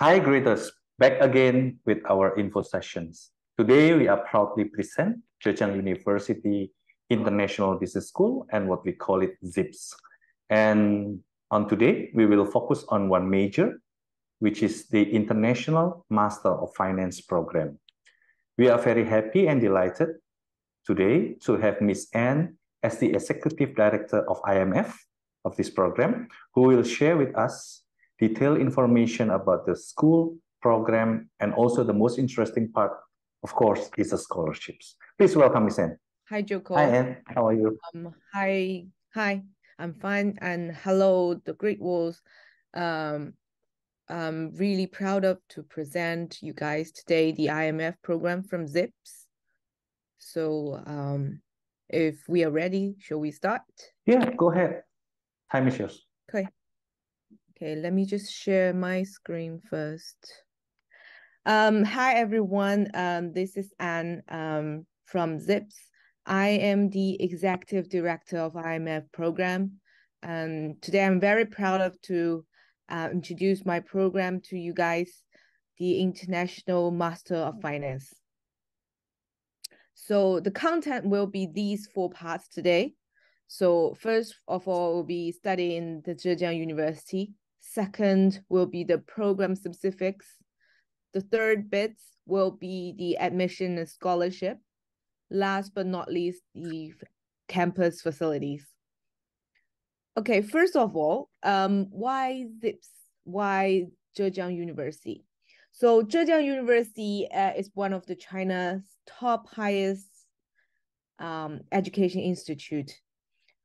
Hi graders, back again with our info sessions. Today we are proudly present Zhejiang University International Business School and what we call it ZIPS. And on today we will focus on one major, which is the International Master of Finance program. We are very happy and delighted today to have Ms. Anne as the Executive Director of IMF of this program, who will share with us detailed information about the school program, and also the most interesting part, of course, is the scholarships. Please welcome Ms. Anne. Hi, Joko. Hi, Anne. How are you? Hi. I'm fine. And hello, the Great Walls. I'm really proud to present you guys today the IMF program from ZIPS. So if we are ready, shall we start? Yeah, go ahead. Time is yours. Okay. Okay, let me just share my screen first. Hi, everyone. This is Anne from ZIPS. I am the Executive Director of IMF program. And today I'm very proud to introduce my program to you guys, the International Master of Finance. So the content will be these four parts today. So first of all, we'll be studying the Zhejiang University. Second will be the program specifics. The third bits will be the admission and scholarship. Last but not least, the campus facilities. Okay, first of all, why ZIPS? Why Zhejiang University? So Zhejiang University is one of the China's top highest education institute.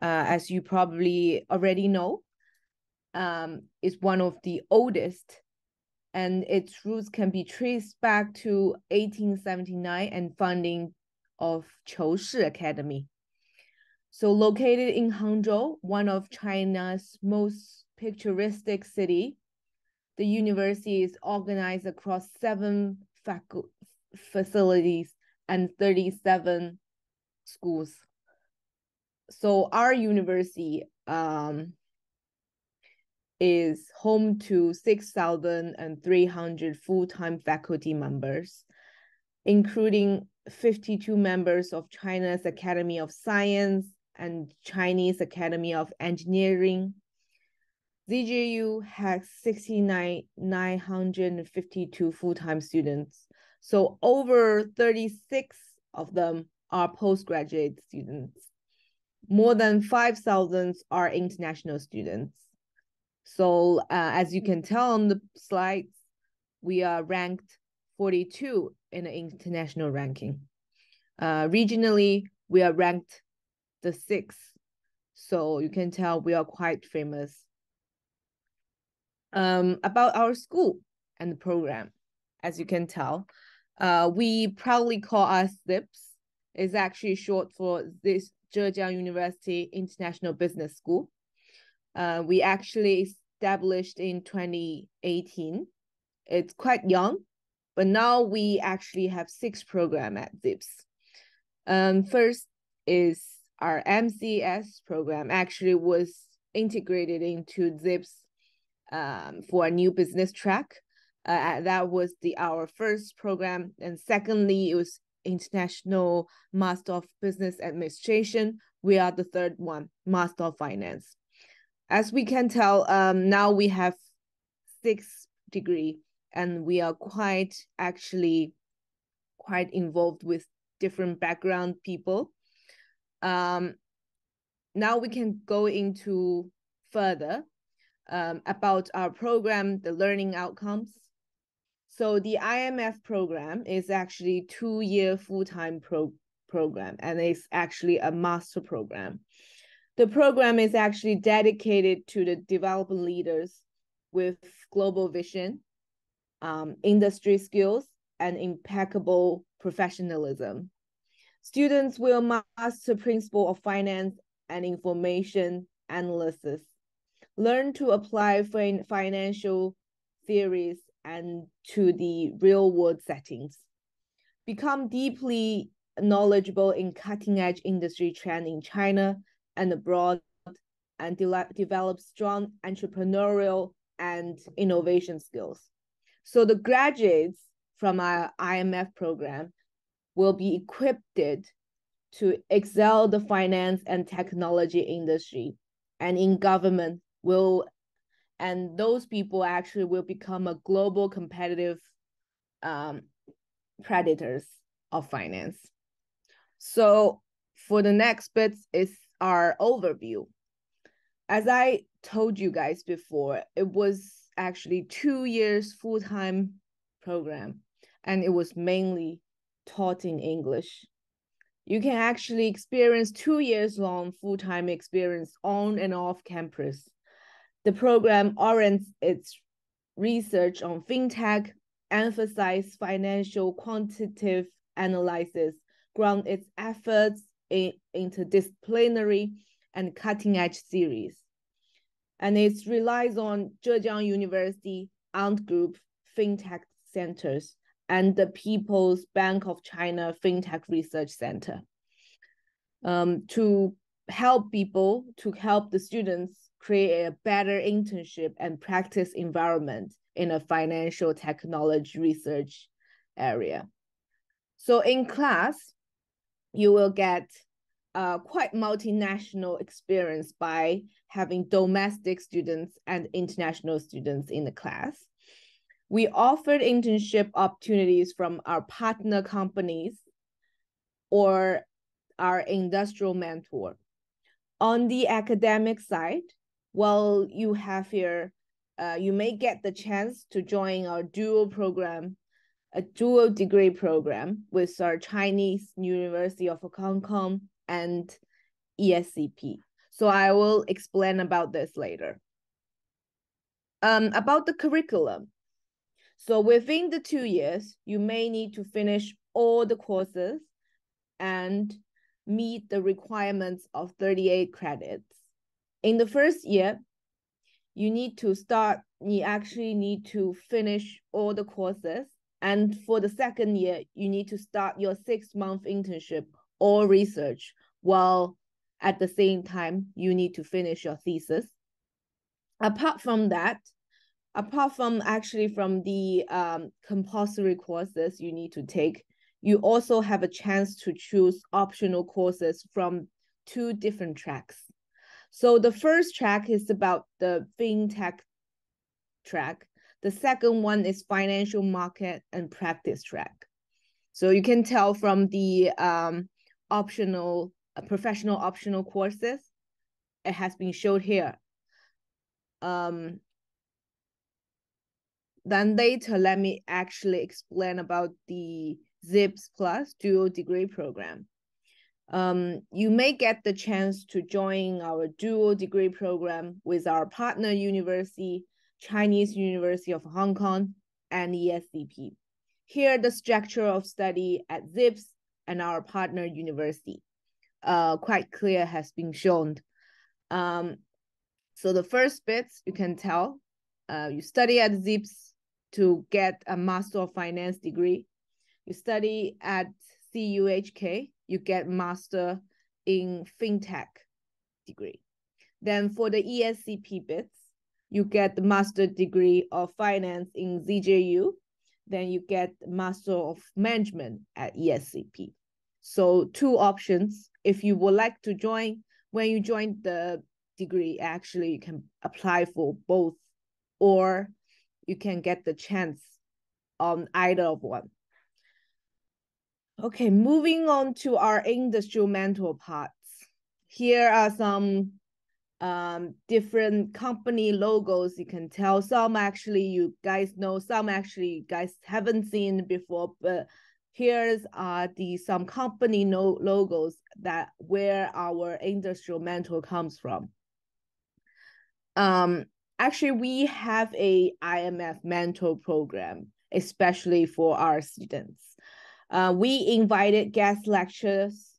As you probably already know, is one of the oldest, and its roots can be traced back to 1879 and founding of Qiu Shi Academy. So located in Hangzhou, one of China's most picturesque city, the university is organized across 7 facilities and 37 schools. So our university is home to 6,300 full-time faculty members, including 52 members of China's Academy of Science and Chinese Academy of Engineering. ZJU has 69,952 full-time students. So over 36 of them are postgraduate students. More than 5,000 are international students. So as you can tell on the slides, we are ranked 42 in the international ranking. Regionally, we are ranked the 6th. So you can tell we are quite famous. About our school and the program, as you can tell, we proudly call us ZIPS. It's actually short for this Zhejiang University International Business School. We actually established in 2018. It's quite young, but now we actually have 6 programs at ZIPS. First is our MCS program, actually was integrated into ZIPS for a new business track. That was our first program. And secondly, it was International Master of Business Administration. We are the third one, Master of Finance. As we can tell, now we have 6th degree, and we are quite involved with different background people. Now we can go into further about our program, the learning outcomes. So the IMF program is actually a 2-year full-time program, and it's actually a master program. The program is actually dedicated to the developing leaders with global vision, industry skills, and impeccable professionalism. Students will master principles of finance and information analysis, learn to apply financial theories and to the real-world settings. Become deeply knowledgeable in cutting-edge industry trends in China and abroad, and develop strong entrepreneurial and innovation skills. So the graduates from our IMF program will be equipped to excel the finance and technology industry and in government will, and those people actually will become a global competitive predators of finance. So for the next bits is our overview. As I told you guys before, it was actually 2 years full-time program, and it was mainly taught in English. You can actually experience 2 years long full-time experience on and off campus. The program orients its research on FinTech, emphasizes financial quantitative analysis, ground its efforts in interdisciplinary and cutting-edge theories. And it relies on Zhejiang University, Ant Group, FinTech centers, and the People's Bank of China FinTech Research Center to help people, to help the students create a better internship and practice environment in a financial technology research area. So in class, you will get quite multinational experience by having domestic students and international students in the class. We offered internship opportunities from our partner companies or our industrial mentor. On the academic side, well, you have here, you may get the chance to join our dual program, a dual degree program with our Chinese University of Hong Kong and ESCP. So I will explain about this later. About the curriculum. So within the 2 years, you may need to finish all the courses and meet the requirements of 38 credits. In the first year, you actually need to finish all the courses. And for the second year, you need to start your 6-month internship or research, while at the same time, you need to finish your thesis. Apart from that, from the compulsory courses you need to take, you also have a chance to choose optional courses from 2 different tracks. So the first track is about the FinTech track. The second one is financial market and practice track. So you can tell from the professional optional courses, it has been shown here. Then later, let me actually explain about the ZIPS Plus dual degree program. You may get the chance to join our dual degree program with our partner university, Chinese University of Hong Kong and ESCP. Here, the structure of study at ZIPS and our partner university quite clear has been shown. So the first bits you can tell, you study at ZIPS to get a Master of Finance degree. You study at CUHK, you get Master in FinTech degree. Then for the ESCP bits, you get the Master degree of Finance in ZJU. Then you get Master of Management at ESCP. So 2 options. If you would like to join, when you join the degree, actually you can apply for both, or you can get the chance on either of one. Okay, moving on to our industrial mentor parts. Here are some different company logos you can tell. Some actually you guys know, some actually you guys haven't seen before, but here's some company logos that where our industrial mentor comes from. Actually, we have a IMF mentor program, especially for our students. We invited guest lecturers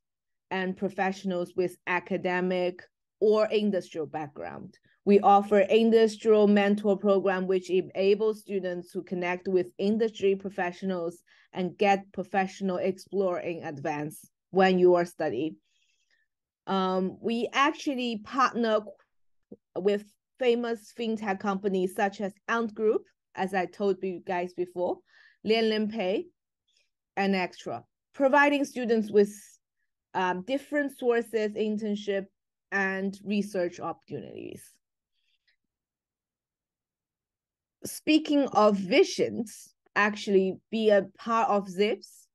and professionals with academic or industrial background. We offer industrial mentor program, which enables students to connect with industry professionals and get professional explore in advance when you are studying. We actually partner with famous fintech companies such as Ant Group as I told you guys before, LianLian Pay, and extra, providing students with different sources, internship, and research opportunities. Speaking of visions, actually be a part of ZIPS.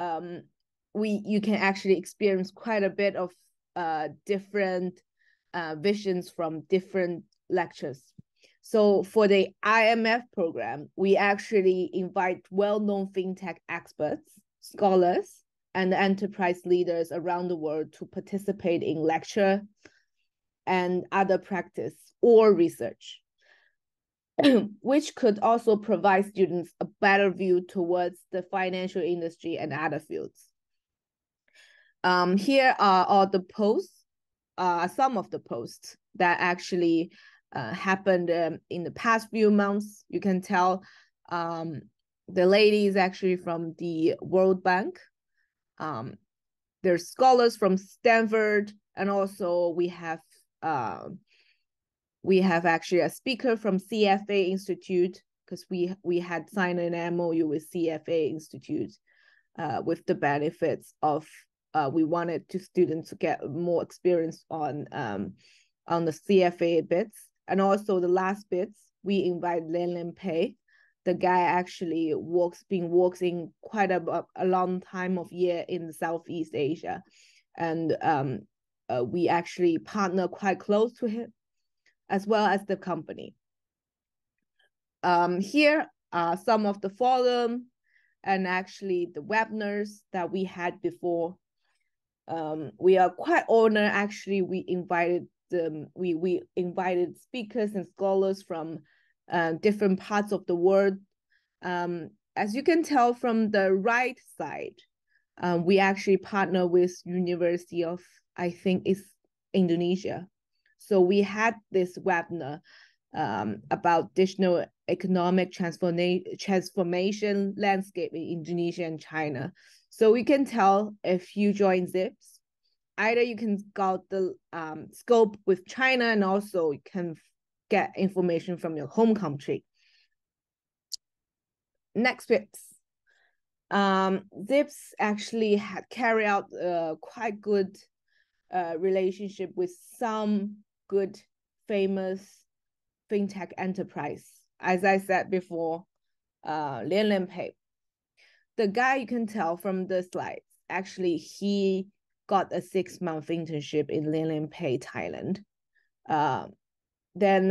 You can actually experience quite a bit of different visions from different lectures. So for the IMF program, we actually invite well-known FinTech experts, scholars, and enterprise leaders around the world to participate in lecture and other practice or research, which could also provide students a better view towards the financial industry and other fields. Here are all the posts, some of the posts that actually happened in the past few months. You can tell the lady is actually from the World Bank. There's scholars from Stanford, and also we have actually a speaker from CFA Institute, because we had signed an MOU with CFA Institute with the benefits of we wanted students to get more experience on the CFA bits. And also the last bits, we invite LianLian Pay. The guy actually walks in quite a long time of year in Southeast Asia. And we actually partner quite close to him, as well as the company. Here are some of the forum and actually the webinars that we had before. We are quite honored, actually, we invited speakers and scholars from different parts of the world. As you can tell from the right side, we actually partner with University of, I think it's Indonesia. So we had this webinar about digital economic transformation landscape in Indonesia and China. So we can tell if you join ZIPS, either you can scout the scope with China, and also you can get information from your home country. Next bits. ZIPS actually had carried out a quite good relationship with some good famous fintech enterprise. As I said before, LianLian Pay. The guy you can tell from the slides, actually he got a 6-month internship in LianLian Pay Thailand. Then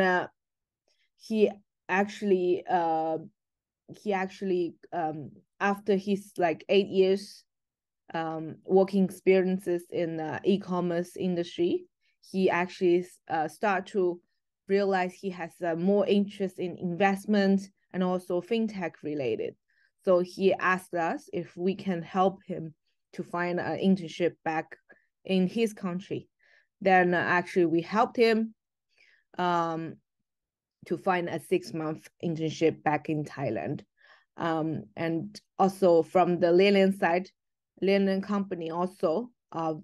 he actually after his like 8 years working experiences in e-commerce industry, he actually start to realize he has more interest in investment and also fintech related. So he asked us if we can help him to find an internship back in his country. Then actually we helped him to find a 6-month internship back in Thailand. And also from the LianLian side, LianLian company also are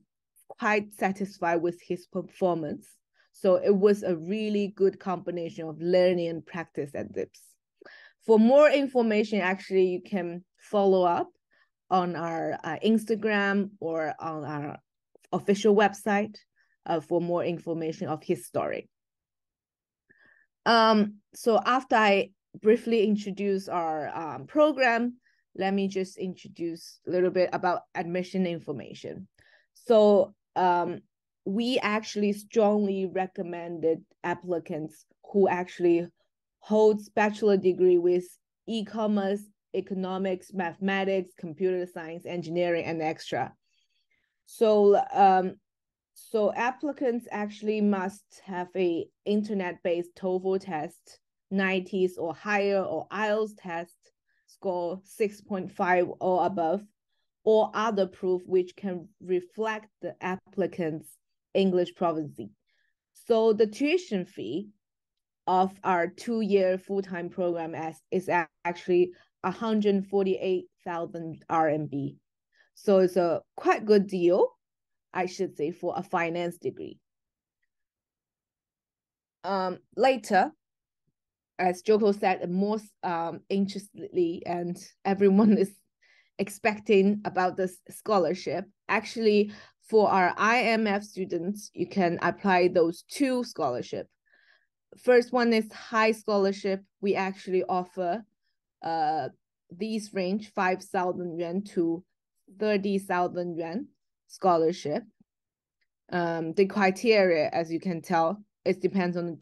quite satisfied with his performance. So it was a really good combination of learning and practice at ZIPS. For more information, actually, you can follow up on our Instagram or on our official website for more information of his story. So after I briefly introduce our program, let me just introduce a little bit about admission information. So we actually strongly recommended applicants who actually holds bachelor degree with e-commerce, economics, mathematics, computer science, engineering, and extra. So, so applicants actually must have a internet-based TOEFL test, 90s or higher, or IELTS test score 6.5 or above, or other proof which can reflect the applicant's English proficiency. So the tuition fee of our 2-year full-time program is actually 148,000 RMB. So it's a quite good deal, I should say, for a finance degree. Later, as Joko said, more interestedly, and everyone is expecting about this scholarship. Actually, for our IMF students, you can apply those two scholarships. First one is high scholarship. We actually offer these range 5,000 yuan to 30,000 yuan scholarship. The criteria, as you can tell, it depends on the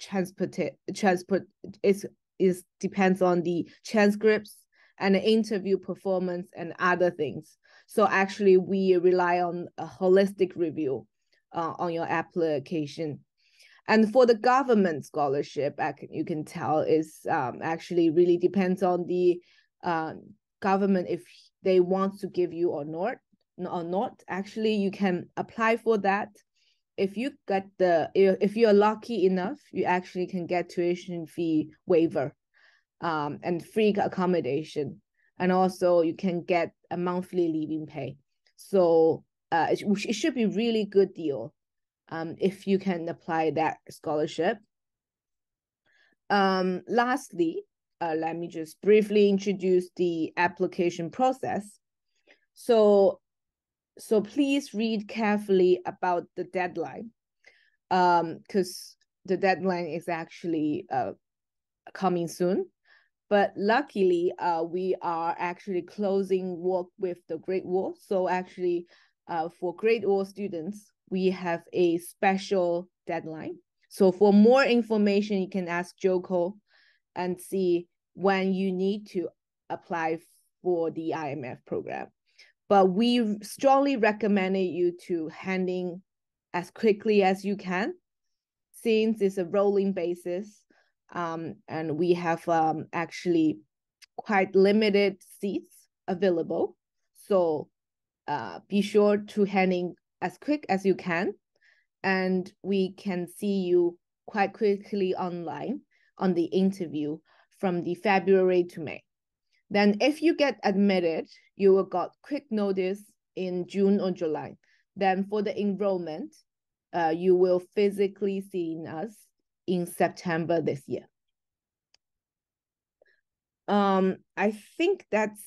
depends on the transcripts and the interview performance and other things. So actually, we rely on a holistic review on your application. And for the government scholarship, you can tell is actually really depends on the government if they want to give you or not. Actually, you can apply for that. If you get if you're lucky enough, you actually can get tuition fee waiver, and free accommodation, and also you can get a monthly living pay. So it should be really good deal. If you can apply that scholarship. Lastly, let me just briefly introduce the application process. So please read carefully about the deadline, because the deadline is actually coming soon. But luckily, we are actually closing work with the Great Wall. So actually, for Great Wall students, we have a special deadline. So for more information, you can ask Joko and see when you need to apply for the IMF program. But we strongly recommend you to hand in as quickly as you can, since it's a rolling basis, and we have actually quite limited seats available. So be sure to hand in as quick as you can, and we can see you quite quickly online on the interview from the February to May. Then if you get admitted, you will got quick notice in June or July. Then for the enrollment, you will physically see us in September this year. I think that's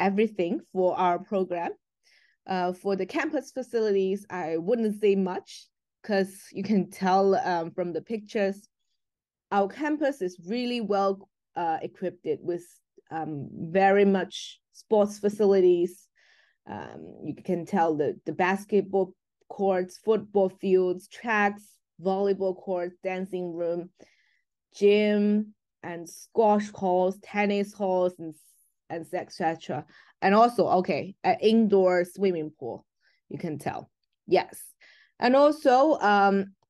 everything for our program. For the campus facilities, I wouldn't say much, because you can tell from the pictures, our campus is really well equipped with very much sports facilities. You can tell the basketball courts, football fields, tracks, volleyball courts, dancing room, gym, and squash halls, tennis halls, and etc. And also, okay, an indoor swimming pool, you can tell. Yes. And also,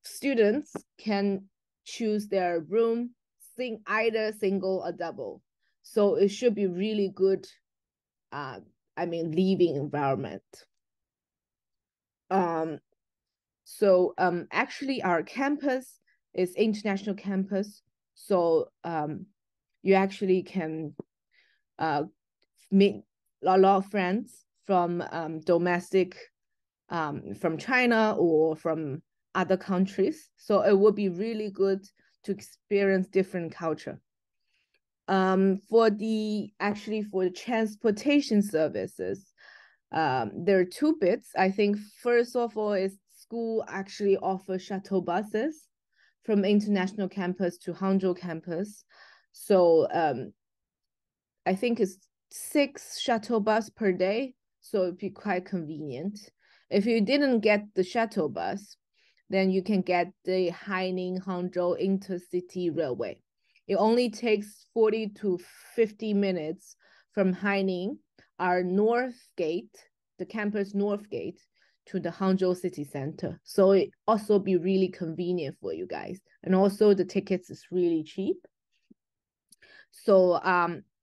students can choose their room, either single or double. So it should be really good, living environment. Actually, our campus is international campus. So you actually can meet a lot of friends from domestic, from China or from other countries. So it would be really good to experience different culture. For the transportation services, there are two bits. I think first of all is school actually offers shuttle buses from international campus to Hangzhou campus. So I think it's 6 shuttle bus per day, so it'd be quite convenient. If you didn't get the shuttle bus, then you can get the Haining-Hangzhou intercity railway. It only takes 40 to 50 minutes from Haining, our north gate, the campus north gate, to the Hangzhou city center. So it also be really convenient for you guys. And also the tickets is really cheap. So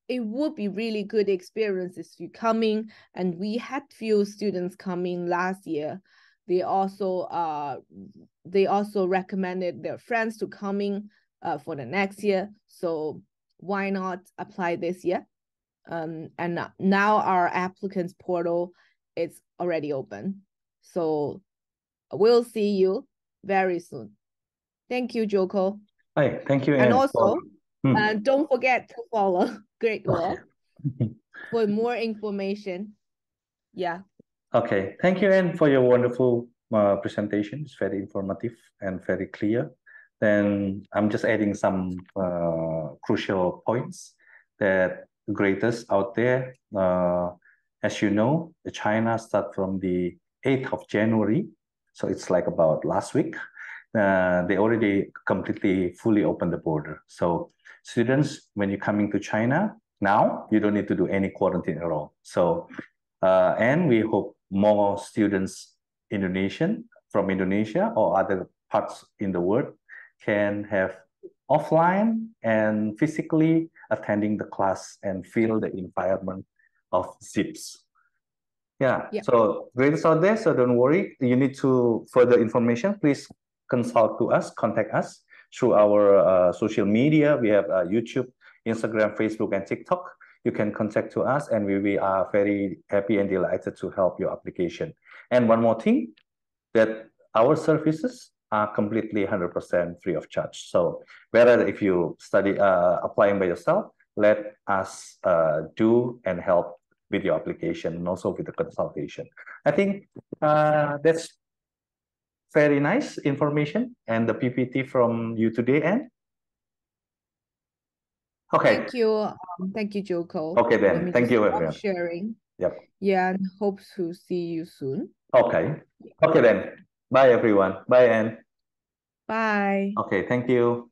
it would be really good experience if you coming, and we had few students coming last year. They also recommended their friends to coming for the next year. So why not apply this year? And now our applicants portal is already open. So we'll see you very soon. Thank you, Joko. Hi, thank you. And also, Don't forget to follow Great Wall for more information. Yeah. Okay. Thank you, Anne, for your wonderful presentation. It's very informative and very clear. Then I'm just adding some crucial points that greatest out there. As you know, China starts from the 8th of January. So it's like about last week. They already fully opened the border. So students, when you're coming to China now, you don't need to do any quarantine at all. So, and we hope more students from Indonesia or other parts in the world can have offline and physically attending the class and feel the environment of ZIPS. Yeah, yeah. So grades out there, so don't worry. You need to further information, please consult to us, contact us through our social media. We have YouTube, Instagram, Facebook, and TikTok. You can contact to us, and we are very happy and delighted to help your application. And one more thing, that our services are completely 100% free of charge. So whether if you study applying by yourself, let us do and help with your application and also with the consultation. I think that's very nice information, and the PPT from you today, Anne. Okay. Thank you, Joko. Okay, then. Thank you for sharing. Yep. Yeah, and hope to see you soon. Okay. Okay, then. Bye, everyone. Bye, Anne. Bye. Okay, thank you.